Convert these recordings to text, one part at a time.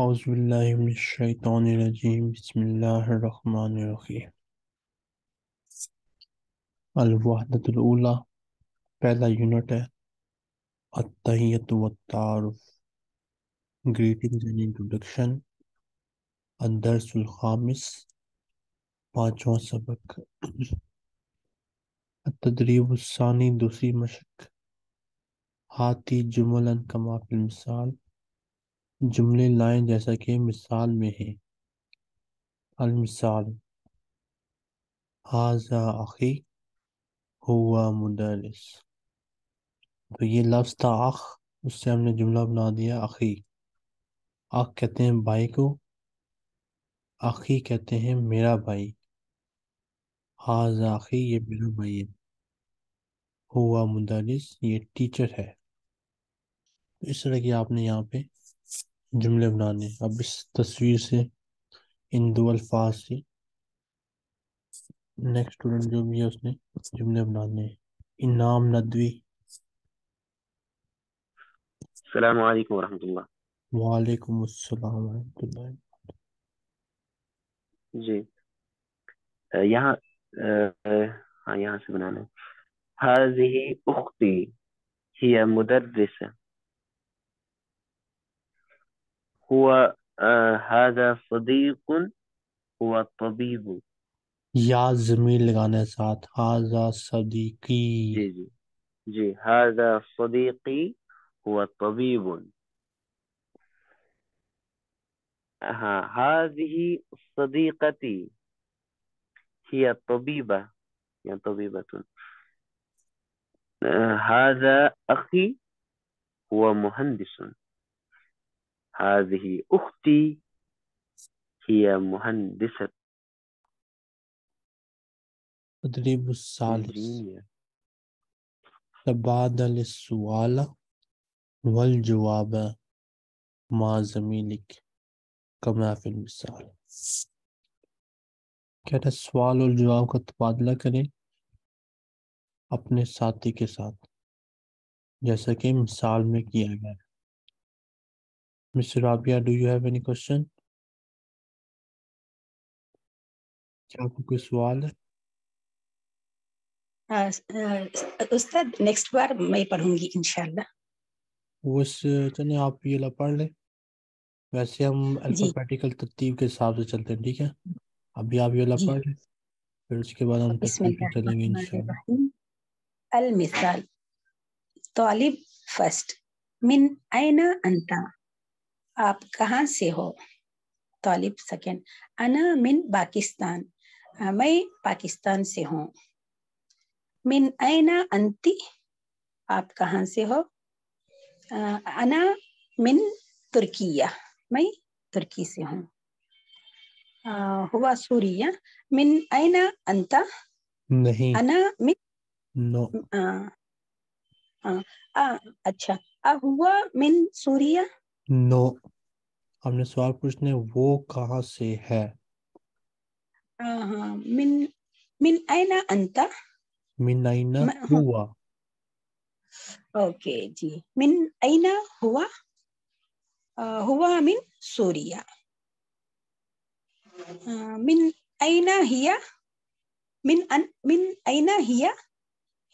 أعوذ بالله من الشيطان الرجيم. بسم الله الرحمن الرحيم. الوحدة الأولى पहला यूनिट है التحية والتعارف greetings and introduction. الدرس الخامس पाँचवां सबक. التدريب الثاني दूसरी मशक. हाथी जुमलन कमा फिल मिसाल, जुमले लाएं जैसा कि मिसाल में है. अलमिसाल हाजा अखी हुआ मुदरिस, तो ये लफ्ज़ था अख, उससे हमने जुमला बना दिया अखी. अख कहते हैं भाई को, अखी कहते हैं मेरा भाई. हाजा अखी ये मेरा भाई है, हुआ मुदरिस ये टीचर है. इस तरह की आपने यहाँ पे जुमले बनाने. अब इस तस्वीर से, इन दो अल्फाज से नेक्स्ट स्टूडेंट जो भी है उसने जुमले बनाने. इनाम नदवी. अस्सलाम वालेकुम रहमतुल्लाह. वालेकुम अस्सलाम रहमतुल्लाह. जी यहाँ हाँ यहाँ से बनाना. हाज़िही उख्ती हिया मुदर्रिसा, हुआ हादा सदीकुन हुआ तबीबु. या ज़मीर लगाने साथ हादा सदीकी. जी जी जी हादा सदीकी हुआ तबीबुन. हाँ हाज़िही सदीकती हिया तबीबा या तबीबतुन. हादा अखी हुआ मुहंदिसुन. هذه أختي هي مهندسة. تدريب الثالث تبادل السؤال والجواب مع زميلك كما في المثال. कहता सवाल और जवाब का तबादला करें अपने साथी के साथ जैसा कि मिसाल में किया गया है. Mr. Rabia, do you have any question? क्या आपको कोई सवाल है? उस्ताद नेक्स्ट बार मैं पढ़ूंगी इंशाल्लाह. उस चलिए आप ये ला पढ़ ले, वैसे हम अल्फाबेटिकल तरतीब के हिसाब से चलते हैं, ठीक है? अभी आप ये ला पढ़ ले, फिर उसके बाद हम चलेंगे इंशाल्लाह. अल-मिसाल तालिब फर्स्ट मिन आयना अंता, आप कहाँ से हो? तालिब सेकेंड अना मिन पाकिस्तान, मैं पाकिस्तान से हूँ. मिन ऐना अंती, आप कहाँ से हो? अना मिन तुर्किया, मैं तुर्की से हूँ. हुआ सूरिया मिन ऐना अंता, नहीं अना मिन नो. अच्छा हुआ मिन सूरिया नो. हमने सवाल पूछने वो कहाँ से है. मिन मिन आइना अंता, मिन आइना हुआ. ओके जी मिन आइना हुआ हुआ मिन सूरिया. मिन आइना हिया मिन अन मिन आइना हिया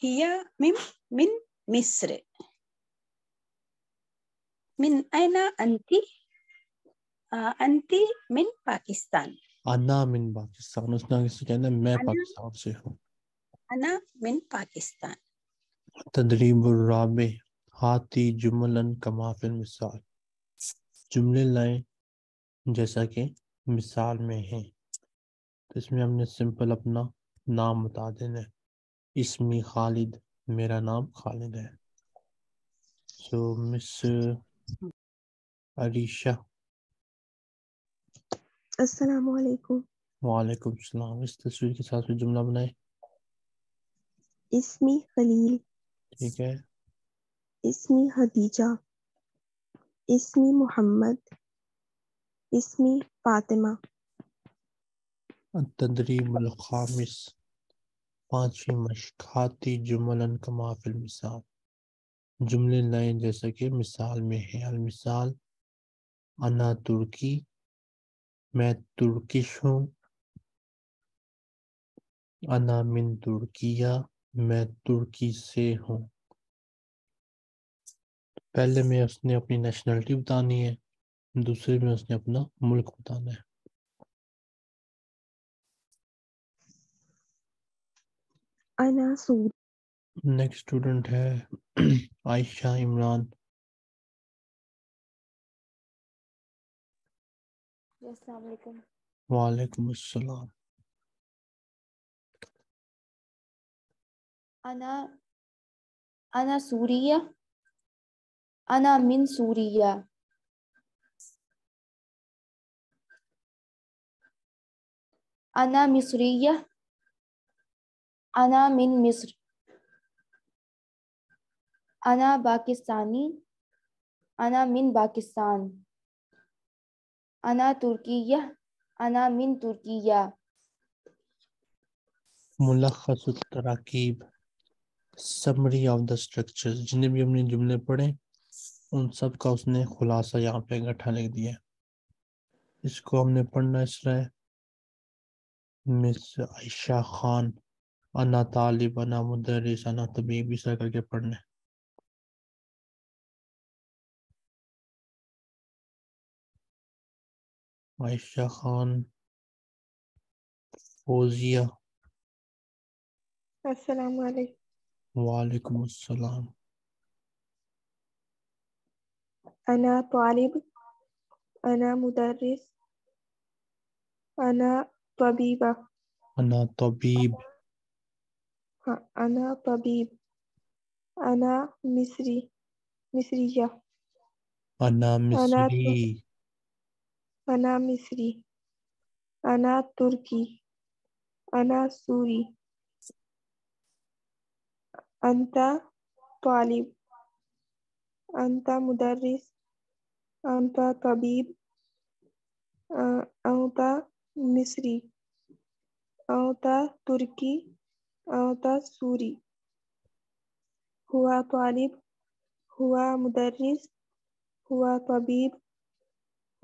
हिया मिन मिन मिस्र. من أين أنت؟ أنت من باكستان. أنا من باكستان. उसने किसी कहना मैं पाकिस्तान से हूँ. أنا من باكستان. تدريب الرابع هاتي جملا كما في المثال. जुमले लाएं जैसा कि मिसाल में है. तो इसमें हमने सिंपल अपना नाम बता देना है. इसमी खालिद, मेरा नाम खालिद है. So miss Ayesha. अस्सलामु अलैकुम. वालेकुम सलाम. इस तस्वीर के साथ जुमला बनाए. इसमी खलील, ठीक है. इसमी खदीजा, इसमी मोहम्मद, इसमी फातिमा. तदरीबुल खामिस पांचवी मश्क हाती जुमलन कमा फिल मिसाल. जुमले लाएं जैसा कि मिसाल में है. अल मिसाल انا ترکی، میں ترکش ہوں. انا من ترکیہ، میں ترکی سے ہوں. پہلے میں اس نے اپنی نیشنلٹی بتانی ہے، دوسرے میں اس نے اپنا ملک بتانا ہے. انا سعود. نیکسٹ اسٹوڈنٹ ہے عائشہ عمران. السلام علیکم. وعلیکم السلام. أنا سورية. أنا من سوريا. أنا مصرية. أنا من مصر. أنا باكستاني. أنا من باكستان. أنا تركية. أنا من تركيا. ملخص التراكيب، summary of the structures. جنہیں بھی ہم نے جملے پڑھے ان سب کا اس نے خلاصہ یہاں پہ اکٹھا لکھ دیا. اس کو ہم نے پڑھنا اس رہے. مس عائشہ خان، انا طالب، انا مدرس، انا طبیب، اس طرح کر کے پڑھنے. عائشہ خان. فوزیہ. السلام علیکم. وعليكم السلام. أنا طالب، أنا مدرس، أنا طبيبة. أنا طبيب. أنا طبيب. أنا مصري، مصرية. أنا مصري. أنا مصري. أنا تركي. أنا سوري. أنت طالب، أنت مدرس، أنت طبيب، أنت مصري، أنت تركي، أنت سوري. هو طالب، هو مدرس، هو طبيب،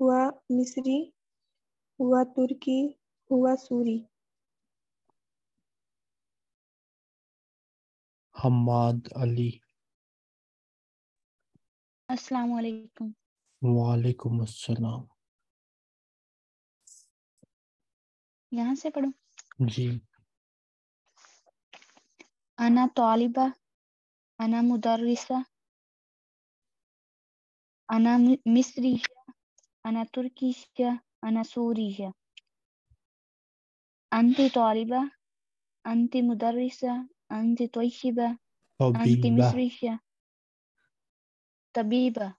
هو مصري، هو تركي، هو سوري. حماد علی. السلام علیکم. وعلیکم السلام. یہاں سے پڑھوں؟ جی. انا طالبہ، انا مدرسہ، انا مصریہ، انا ترکیہ، انا سوریہ. انت طالبہ، انت مدرسہ، أنت طيبة، أنت مصرية، طبيبة.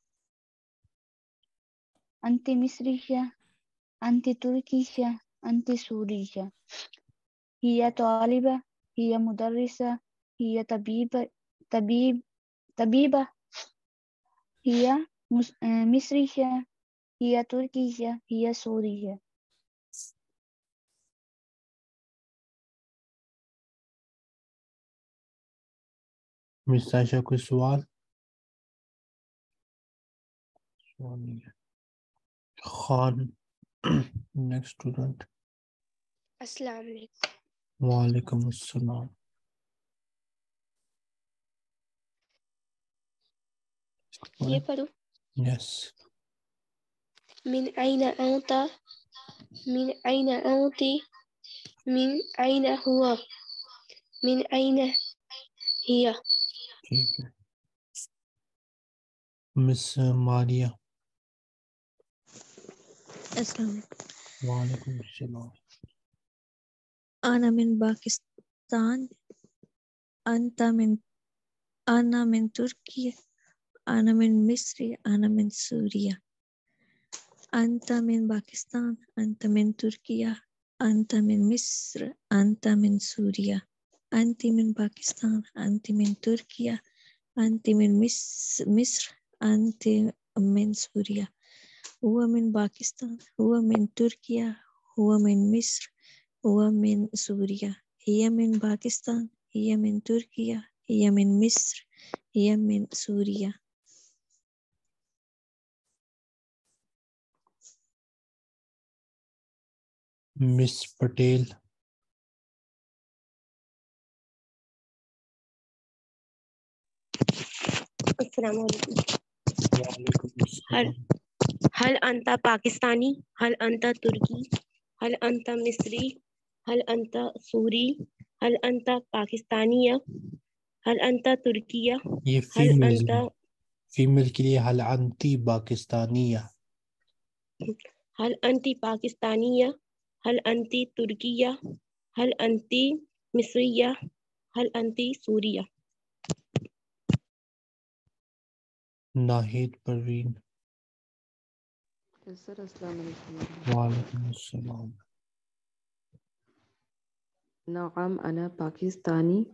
أنت مصرية، أنت تركية، أنت سورية. هي طالبة، هي مدرسة، هي طبيبة. هي مصرية، هي تركية، هي سورية. مس عائشہ کوئی سوال؟ خان. نیکسٹ اسٹوڈنٹ. السلام علیکم. وعلیکم السلام. یہ پڑھو؟ یس. من أين أنت؟ من أين أنت؟ من أين هو؟ من أين هي؟ ٹھیک ہے. مس ماریا. السلام علیکم. وعلیکم السلام. أنا من باكستان، أنا من تركيا، أنا من مصر، أنا من سوريا. أنت من باكستان، أنت من تركيا، أنت من مصر، أنت من سوريا. أنت من باكستان، أنت من تركيا، أنت من مصر، أنت من سوريا. هو من باكستان، هو من تركيا، هو من مصر، هو من سوريا. هي من باكستان، هي من تركيا، هي من مصر، هي من سوريا. Miss Patel. السلام عليكم. هل أنت باكستاني؟ هل أنت تركي؟ هل أنت مصري؟ هل أنت سوري؟ هل أنت باكستانية؟ هل أنت تركية؟ هل أنت فيميل के लिए هل أنت باكستانية؟ هل أنت باكستانية؟ هل أنت تركية؟ هل أنت مصرية؟ هل أنت سورية؟ ناهيد پروین سر السلام علیکم. وعلیکم السلام. نعم أنا باكستاني.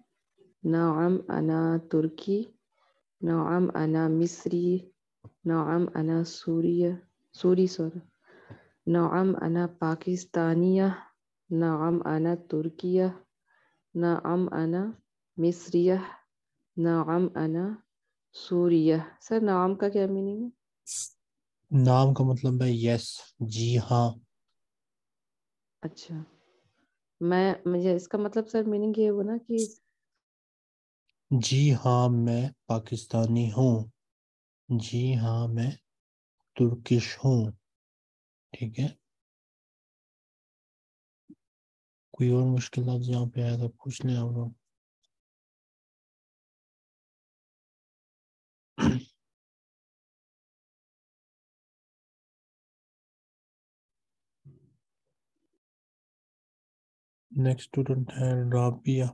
نعم أنا تركي. نعم أنا مصري. نعم أنا سوري. نعم أنا باكستانية. نعم أنا تركية. نعم أنا مصرية. نعم أنا سورية. سر نعم کا کیا میننگ ہے؟ نعم کا مطلب ہے yes، جی ہاں. اچھا میں مجھے اس کا مطلب سر میننگ یہ ہونا کہ جی ہاں میں پاکستانی ہوں، جی ہاں میں ترکش ہوں. ٹھیک ہے، کوئی اور مشکل لفظ یہاں پہ آیا تو پوچھ لیں آپ لوگ. Next student है राबिया.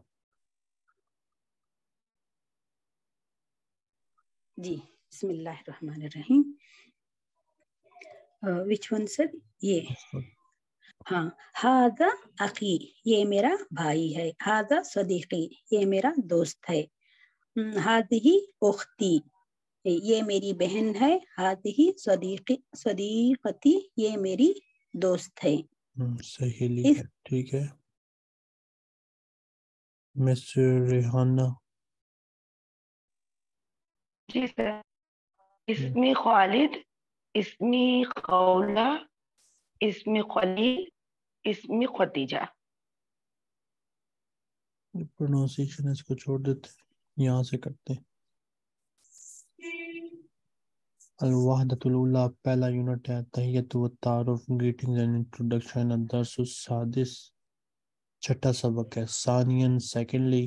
जी बिस्मिल्लाहिर्रहमानिर्रहीम. Which one sir? ये हाँ. हादा अखी ये मेरा भाई है. हादा सदीकी ये मेरा दोस्त है. हादी उख्ती ये मेरी बहन है. हादी सदीकती ये मेरी दोस्त है. सहेली है. ठीक है. मिस रेहाना. जी सर. इसमें खालिद, इसमें खौला, इसमें खलील, इसमें खदीजा. प्रोनाउंसिएशन इसको छोड़ देते हैं, यहाँ से करते हैं. अलवाहदतुल उला पहला यूनिट है. तहियत व तारुफ, ग्रीटिंग्स एंड इंट्रोडक्शन. दर्स सादिस छठा सबक है. सानियन सेकेंडली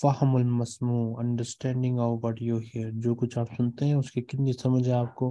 फ़हमुल मस्मू, understanding of what you hear, जो कुछ आप सुनते हैं उसकी कितनी समझ है आपको,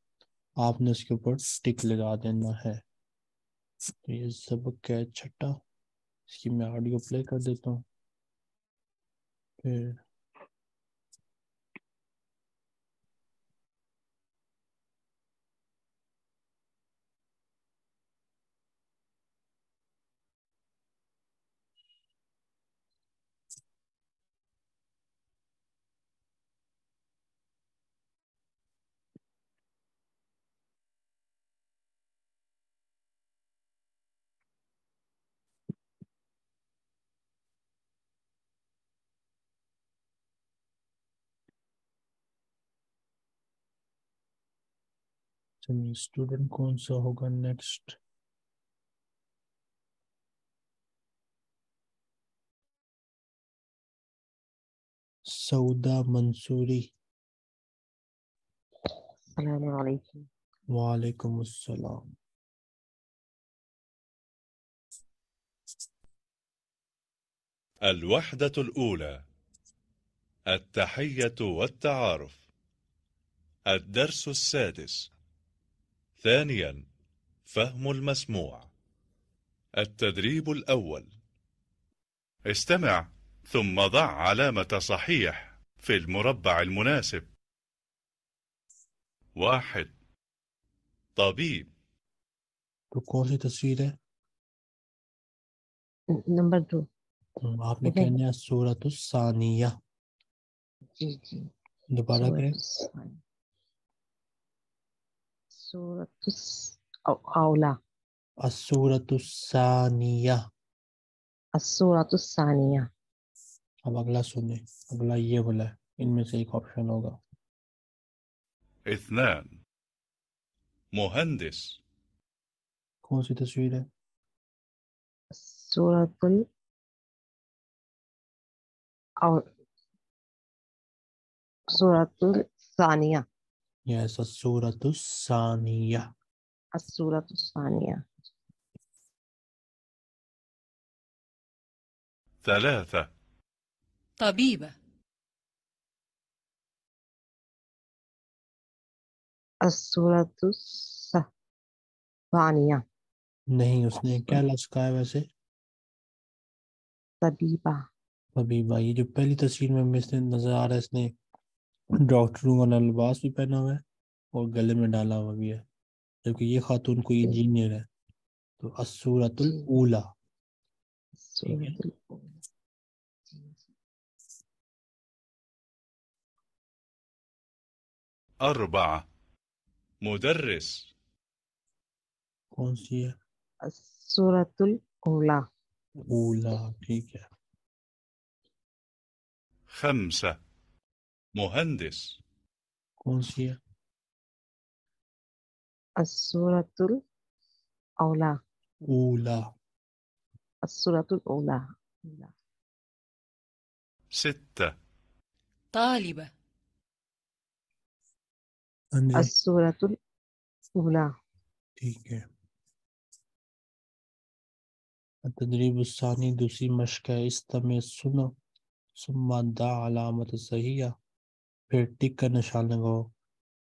आपने उसके ऊपर टिक लगा देना है. तो ये सबक है छठा. इसकी मैं ऑडियो प्ले कर देता हूँ. फिर स्टूडेंट कौन सा होगा नेक्स्ट? सऊदा मंसूरी. अस्सलाम वालेकुम. वालेकुम अस्सलाम. الوحدة الأولى التحية والتعارف. الدرس السادس. ثانيا فهم المسموع. التدريب الأول. استمع ثم ضع علامة صحيح في المربع المناسب. 1. طبيب. नंबर 2 आपने कहना है सूरत सानिया। जी जी दोबारा करें। सूरत औला अस्सूरतु सानिया अस्सूरतु सानिया। अब अगला सुने, अगला ये वाला इनमें से एक ऑप्शन होगा। 2 मुहंदिस। कौन सी तस्वीर है? सूरतुल और सूरतुल सानिया। यस सूरतुल सानिया الصورة الثانية 3 طبيبة الصورة الثانية नहीं उसने क्या लचका है वैसे طبيبة طبيبة ये जो पहली तस्वीर में इसने नजर आ रहा है इसने डॉक्टरों वाला लिबास भी पहना हुआ है और गले में डाला हुआ भी है क्योंकि ये खातून कोई इंजीनियर है तो अस्सूरतुल ऊला। मुदर्रिस। कौन सी है? अस्सूरतुल ऊला ऊला ठीक है। 5 मुहंदिस। कौन सी है? الصورة الأولى أولى الصورة الأولى 6 طالبة الصورة الأولى التدريب الثاني دوسي مشكة استمع سنو ثم دع علامة الصحيحة फिर टिक का निशान लगाओ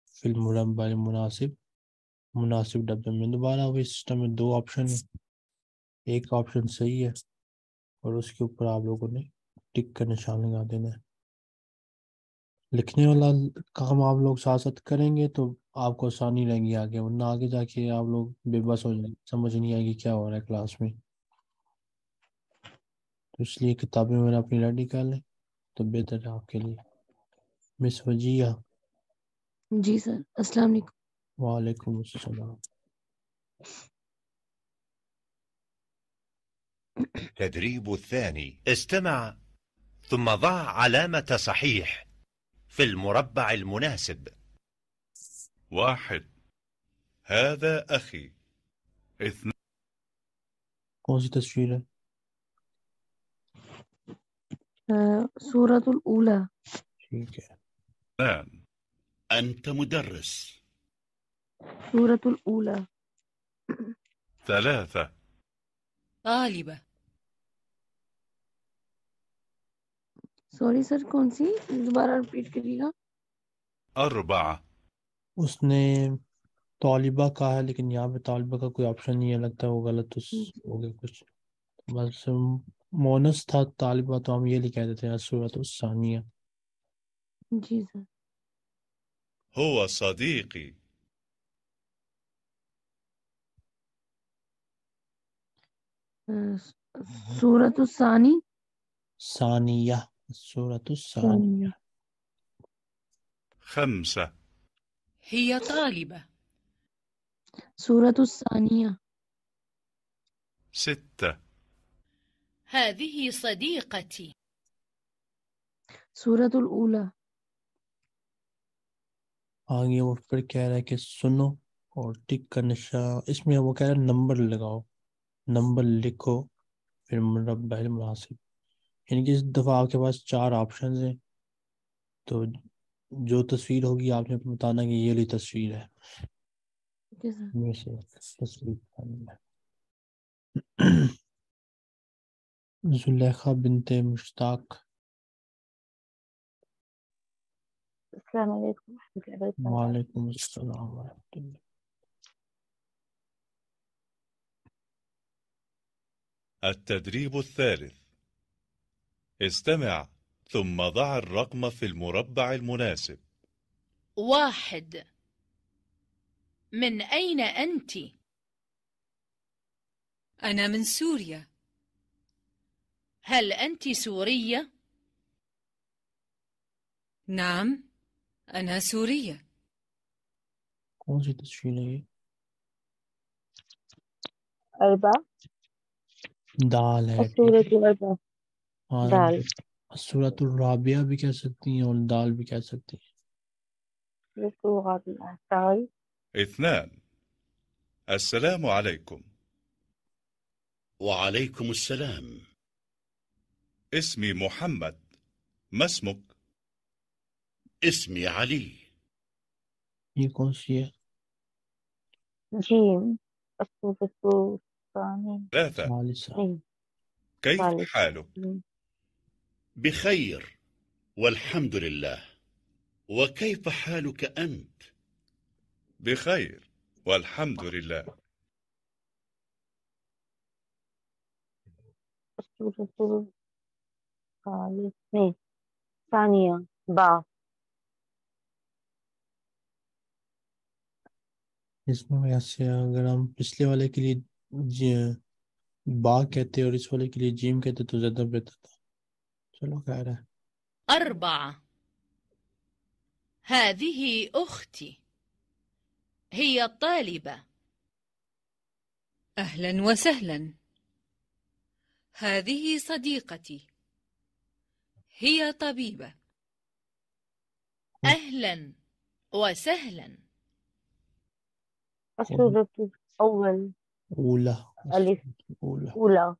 في المربع المناسب मुनासिब डब्बे में। दोबारा वही सिस्टम में 2 ऑप्शन है, एक ऑप्शन सही है और उसके ऊपर आप लोगों ने टिक का निशान लगा देना है। लिखने वाला काम आप लोग साथ करेंगे तो आपको आसानी रहेगी आगे, वरना आगे जाके आप लोग बेबस हो जाएंगे, समझ नहीं आएगी क्या हो रहा है क्लास में। तो इसलिए किताबें वगैरह अपनी रेडी कर लें तो बेहतर है आपके लिए। मिस वजिया। जी सर अस्सलाम वालेकुम। वालेकुम अस्सलाम। تدريب الثاني استمع ثم ضع علامة صحيح في المربع المناسب. 1 هذا أخي. 2 كون سي تسويلة صورة الأولى. 3 أنت مدرس. سورة الأولى. 3 طالبة. सॉरी सर कौन सी दोबारा रिपीट करिएगा? 4 उसने तालिबा कहा है लेकिन यहाँ पे तालिबा का कोई ऑप्शन नहीं है, लगता है वो गलत हो गया कुछ, बस मोनस था तालिबा तो हम ये लिख देते हैं सूरत सानिया। जी सर। هو صديقي. सूरतु सानी सानिया सूरतु सानिया। 5 هي طالبة सूरतु सानिया। 6 هذه صديقتي सूरतु الأولى। आगे वो फिर कह रहा है कि सुनो और टिक का निशान, इसमें वो कह रहा है नंबर लगाओ, नंबर लिखो फिर मुरब्बा मुनासिब। यानी कि इस दफ़ा आपके पास 4 ऑप्शन हैं तो जो तस्वीर होगी आपने बताना कि ये वाली तस्वीर है। ज़ुलेखा बिन्त मुश्ताक। वालेकुम अस्सलाम। التدريب الثالث استمع ثم ضع الرقم في المربع المناسب. 1 من أين أنت؟ أنا من سوريا. هل أنت سورية؟ نعم، أنا سورية. أربعة. السورة دال. السورة الرابعة بھی کہہ سکتی ہیں اور دال بھی کہہ سکتی ہیں. اثنان. السلام عليكم. وعليكم السلام. اسمي محمد، ما اسمك؟ اسمي علي. یہ کون سی ہے؟ جيم. الصوت الثاني. ثلاثة. كيف حالك؟ بخير والحمد لله. وكيف حالك أنت؟ بخير والحمد لله. الصوت الثاني. ثانية. با. اس میں ویسے اگر ہم پچھلے والے کے لیے با کہتے اور اس والے کے لیے جیم کہتے تو زیادہ بہتر تھا. چلو کہہ رہا ہے. أربعة. هذه أختي، هي طالبة. أهلا وسهلا. هذه صديقتي، هي طبيبة. أهلا وسهلا. الصورة الأول. أولى. ألف. أولى.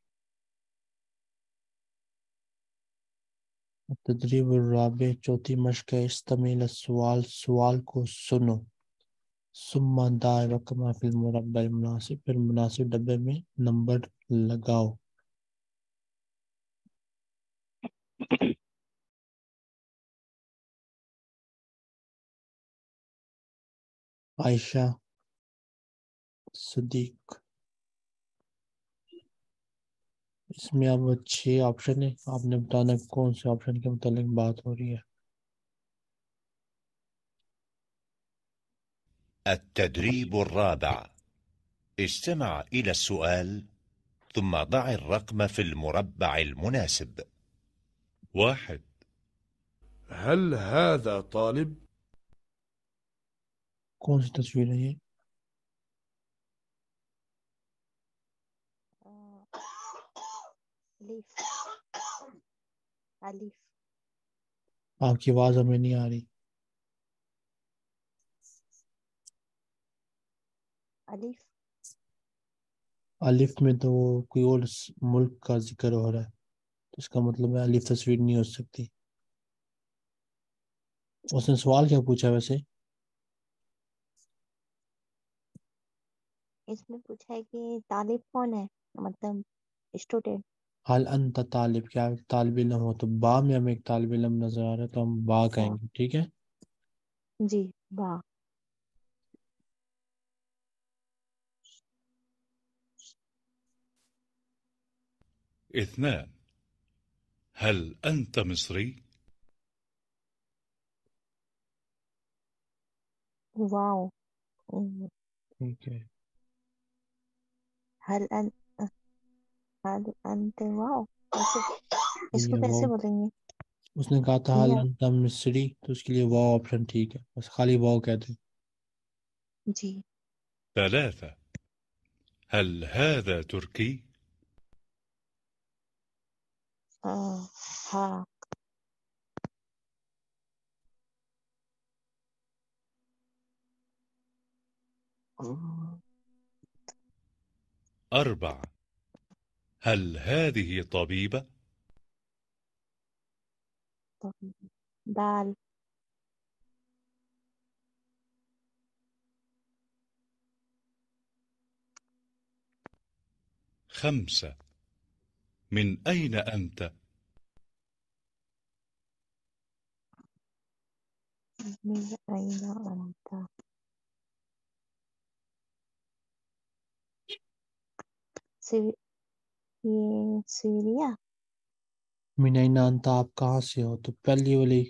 التدريب الرابع، چوتھی مشق ہے. استمع السؤال، سوال کو سنو. ثم ضع رقمها في المربع المناسب، پھر مناسب ڈبے میں نمبر لگاؤ. عائشہ، صدیق. اس میں اب 6 آپشن ہیں، آپ نے بتانا کون سے آپشن کے متعلق بات ہو رہی ہے. التدريب الرابع، استمع إلى السؤال ثم ضع الرقم في المربع المناسب. 1. هل هذا طالب؟ کون سی تصویر ہے یہ؟ أليف. آپ کی آواز ہمیں نہیں آ رہی. أليف. أليف میں تو کوئی اور ملک کا ذکر ہو رہا ہے، تو اس کا مطلب ہے أليف تصویر نہیں ہو سکتی. اس نے سوال کیا پوچھا ویسے؟ اس میں پوچھا ہے کہ طالب کون ہے، مطلب اسٹوڈنٹ. هل أنت طالب؟ کیا طالب علم ہو؟ تو با میں ہمیں ایک طالب علم نظر آ رہا ہے، تو ہم با کہیں گے. ٹھیک ہے جی، با. اثنان. هل أنت مصري؟ واو. ٹھیک ہے. هل أنت واو، اس کو کیسے بولیں گے؟ اس نے کہا تھا هل أنت مصری، تو اس کے لیے واو آپشن ٹھیک ہے، بس خالی واو کہتے ہیں. جی. 3. هل هذا تركي؟ ها. أربعة. هل هذه طبيبة؟ دال. خمسة. من أين أنت؟ سوريا. من أين أنت، آپ کہاں سے ہو؟ تو پہلی والی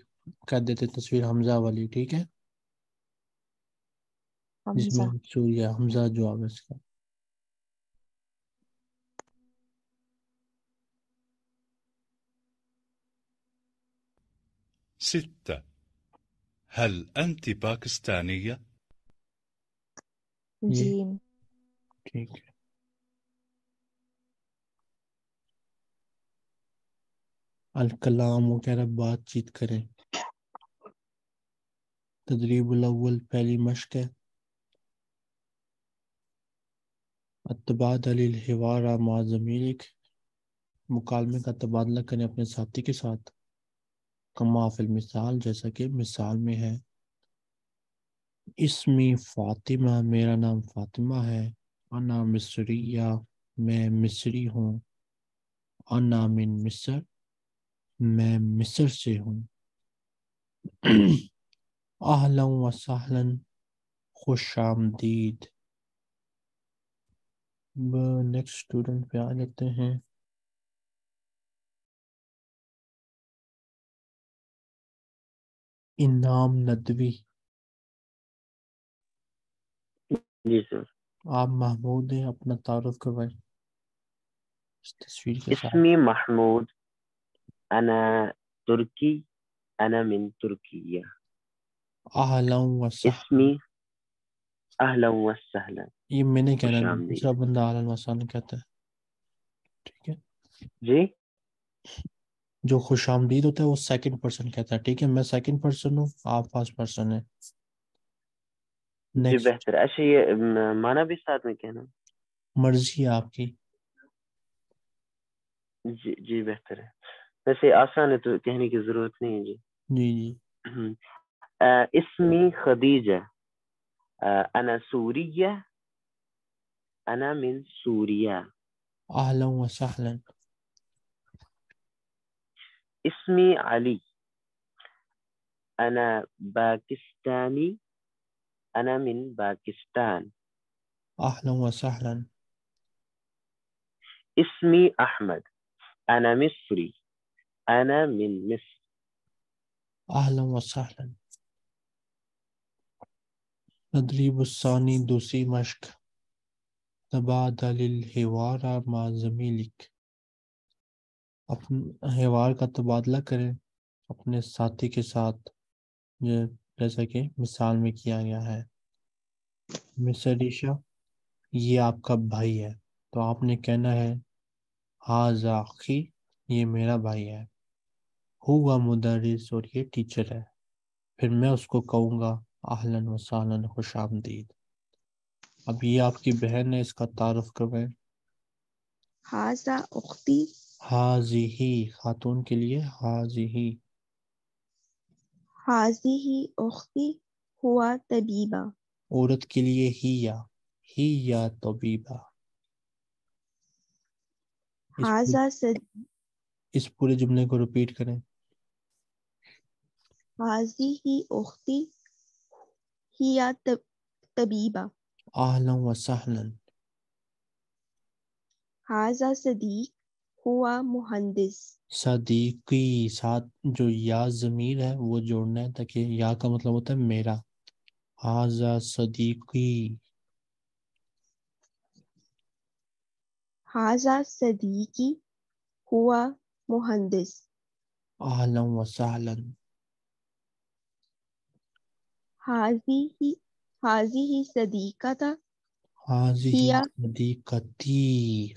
کہہ دیتے تصویر حمزہ والی. ٹھیک ہے، جس میں سوریا حمزہ جواب ہے اس کا. 6. هل أنت باكستانية؟ جيم. الكلام وغيرہ بات چیت کریں. تدریب الاول پہلی مشق ہے. التبادل الحوار مع زميلك، مکالمے کا تبادلہ کریں اپنے ساتھی کے ساتھ. کما فی المثال، جیسا کہ مثال میں ہے. اسمی فاطمہ، میرا نام فاطمہ ہے. انا مصریہ، میں مصری ہوں. انا من مصر، میں مصر سے ہوں. اهلا وسهلا، خوش آمدید. نیکسٹ اسٹوڈنٹ پہ آ جاتے ہیں. انعام ندوی، جی سر آپ محمود ہیں، اپنا تعارف کروائیں اس تصویر کے ساتھ. اسمی محمود، انا تركي، انا من تركيا. اهلا وسهلا. اسمي اهلا وسهلا. یہ میں نے کہنا ہے، دوسرا بندہ اهلا وسهلا کہتا ہے، ٹھیک ہے جی. جو خوش آمدید ہوتا ہے وہ سیکنڈ پرسن کہتا ہے، ٹھیک ہے. میں سیکنڈ پرسن ہوں، آپ فرسٹ پرسن ہیں. جی بہتر. اچھا یہ معنی بھی ساتھ میں کہنا، مرضی ہے آپ کی. جی جی بہتر ہے. ویسے آسان ہے تو کہنے کی ضرورت نہیں ہے. جی جی جی. اسمي خديجة، أنا سورية، أنا من سوريا. أهلا وسهلا. اسمي علي، أنا باكستاني، أنا من باكستان. أهلا وسهلا. اسمي أحمد، أنا مصري، أنا من مصر. أهلا وسهلا. تدريب الثاني، دوسي مشق. تبادل الحوار مع زميلك، حوار کا تبادلہ کریں اپنے ساتھی کے ساتھ، جیسا کہ مثال میں کیا گیا ہے. مس عائشہ، یہ آپ کا بھائی ہے، تو آپ نے کہنا ہے ھذا اخی، یہ میرا بھائی ہے. ہوا مدرس، اور یہ ٹیچر ہے. پھر میں اس کو کہوں گا اهلا وسهلا، خوش آمدید. اب یہ آپ کی بہن ہے، اس کا تعارف کروائیں. ھذا اختی. ھذه، خاتون کے لیے ھذه. ھذه اختی ہوا طبیبہ. عورت کے لیے ہی یا طبیبہ. ھذا صدیق. اس پورے جملے کو ریپیٹ کریں. ھذه اختی هي طبيبة. أهلا وسهلا. هذا صديق، هو مهندس. صديقي، ساتھ جو یا ضمیر ہے وہ جوڑنا ہے، تاکہ یا کا مطلب ہوتا ہے میرا. هذا صديقي. هذا صديقي هو مهندس. أهلا وسهلا. هذه صديقتي. هذه صديقتي،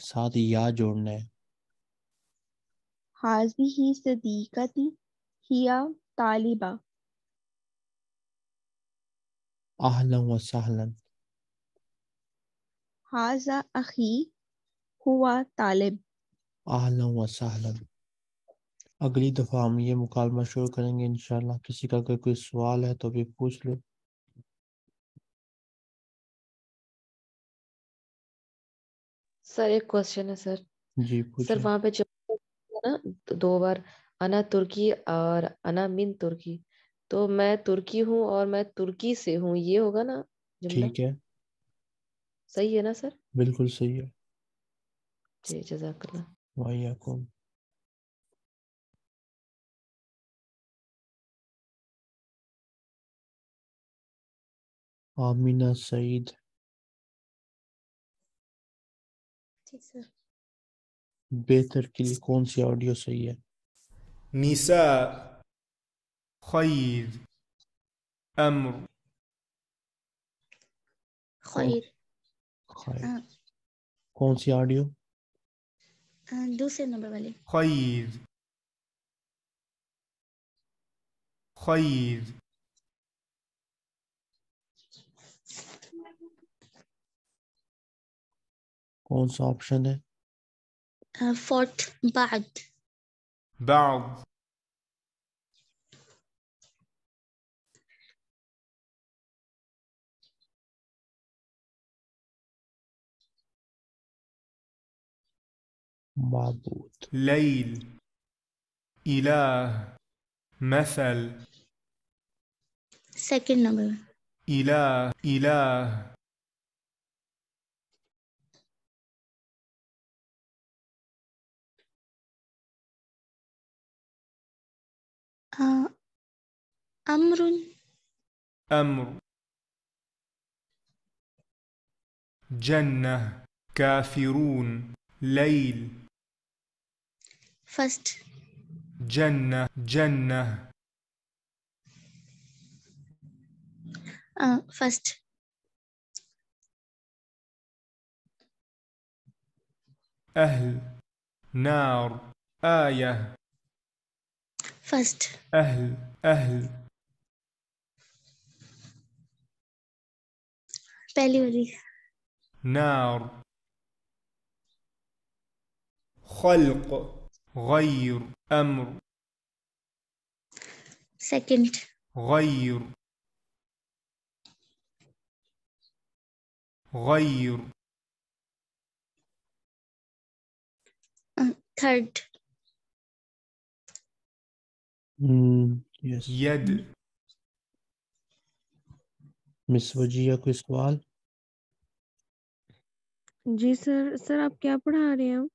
ساتھ یا جوڑنا ہے. هذه صديقتي هي طالبة. أهلا وسهلا. هذا أخي، هو طالب. أهلا وسهلا. اگلی دفعہ ہم یہ مکالمہ شروع کریں گے انشاءاللہ. کسی کا اگر کوئی سوال ہے تو بھی پوچھ لیں. سر ایک کوسچن ہے سر. جی پوچھیں. سر وہاں پہ جب دو بار انا ترکی اور انا من ترکی، تو میں ترکی ہوں اور میں ترکی سے ہوں، یہ ہوگا نا جملہ؟ ٹھیک ہے، صحیح ہے نا سر؟ بالکل صحیح ہے. جی جزاک اللہ. وحیاکم. آمینہ سعید. بہتر کے لیے کون سی آڈیو صحیح ہے؟ نساء. خير أمر. خير. خير. कौन सी ऑडियो? दूसरे नंबर वाली. خير. خير. कौन सा ऑप्शन है? فورت بعد. بعض. معبود. ليل. إله. مثل. Second number. إله. إله. أمر. أمر. جنة. كافرون. ليل. First. جنة. جنة. First. أهل. نار. آية. First. أهل. أهل. بالوري. نار. خلق. غير أمر. Second. غير. غير. Third. Yes. يد. Miss Wajia कोई सवाल? जी सर, सर आप क्या पढ़ा रहे हैं?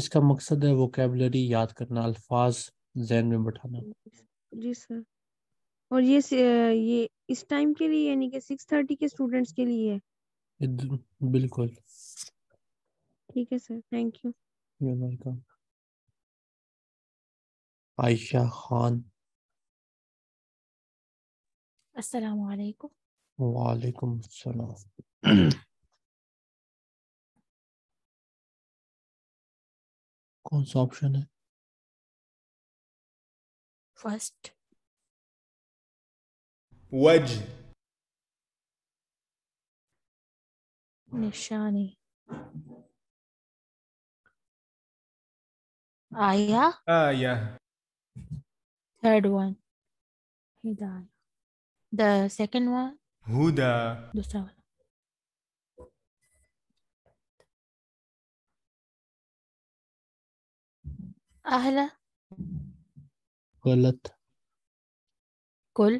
इसका मकसद है वोकैबुलरी याद करना, अल्फाज जहन में बैठाना. जी सर. और ये इस टाइम के लिए यानी कि 6:30 के स्टूडेंट्स के लिए है. बिल्कुल ठीक है sir. Thank you. You are welcome. Ayesha Khan. अस्सलाम वालेकुम. वालेकुम अस्सलाम. कौन सा ऑप्शन है? फर्स्ट. वजह. निशानी. आया. आया. Third one. हिदायत. The second one. हुदा. दूसरा वाला. أهلا. غلط. كل.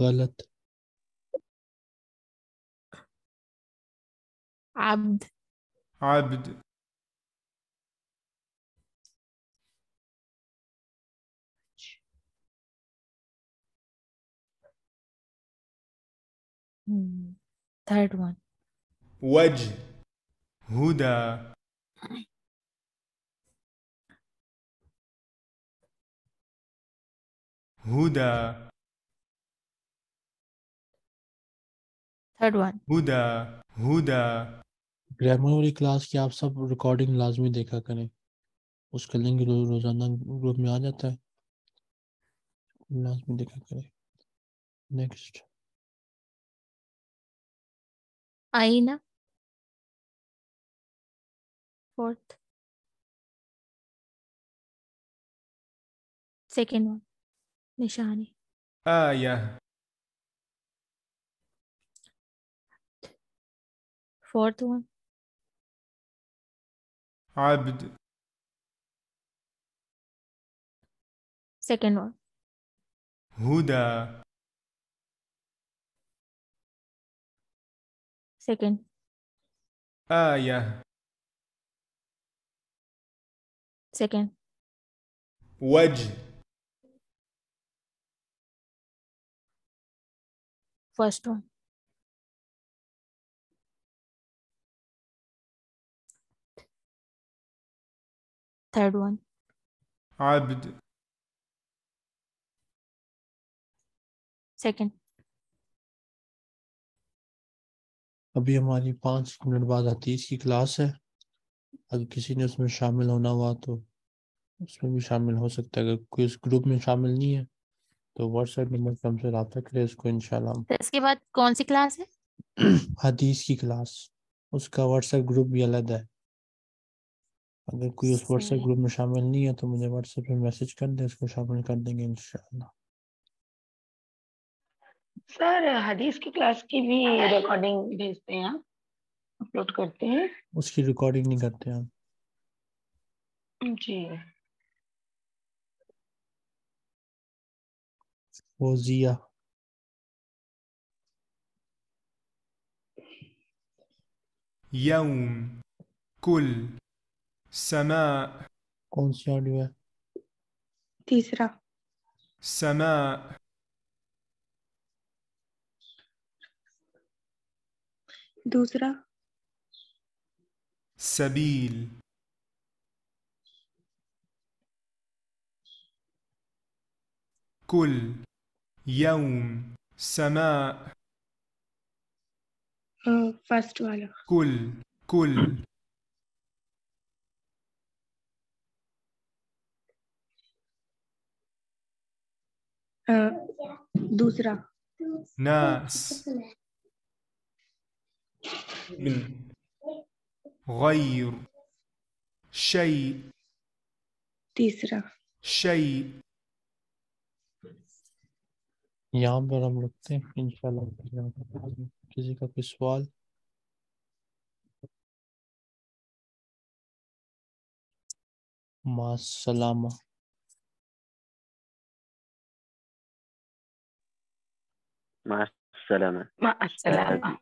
غلط. عبد. عبد. Third one. وجه. هدى. هدى. Third one. هدى. هدى. Grammar वाली क्लास की आप सब रिकॉर्डिंग लाजमी देखा करें. उसका लिंक रोजाना ग्रुप में आ जाता है, लाजमी देखा करें. नेक्स्ट. आईना. Fourth. Second one. نشاني. آية. Fourth one. عبد. Second one. هدى. Second. آية. Second. وجه. First one. Third one. عبد. Second. अभी हमारी 5 मिनट बाद हदीस की क्लास है, अगर किसी ने उसमें शामिल होना हुआ तो उसमें भी शामिल हो सकता है। अगर कोई उस ग्रुप में शामिल नहीं है तो व्हाट्सएप नंबर पर हमसे रब्ता करें इसको इंशाल्लाह। तो इसके बाद कौन सी क्लास है? हदीस की क्लास, उसका व्हाट्सएप ग्रुप भी अलग है। अगर कोई उस व्हाट्सएप ग्रुप में शामिल नहीं है तो मुझे व्हाट्सएप पे मैसेज कर दें, इसको शामिल कर देंगे इंशाल्लाह। सर हदीस की क्लास की भी रिकॉर्डिंग भेजते हैं आप, अपलोड करते हैं? उसकी रिकॉर्डिंग नहीं करते हम जी। वजिया يوم كل سماء कौन सी ऑडियो है? तीसरा। سماء दूसरा। سبيل كل يوم سماء फर्स्ट वाला कुल दूसरा। नास من غير شيء तीसरा। شيء यहाँ पर हम रुकते हैं इंशाल्लाह। किसी का कोई सवाल? मासलामा। मासलामा। मासलामा।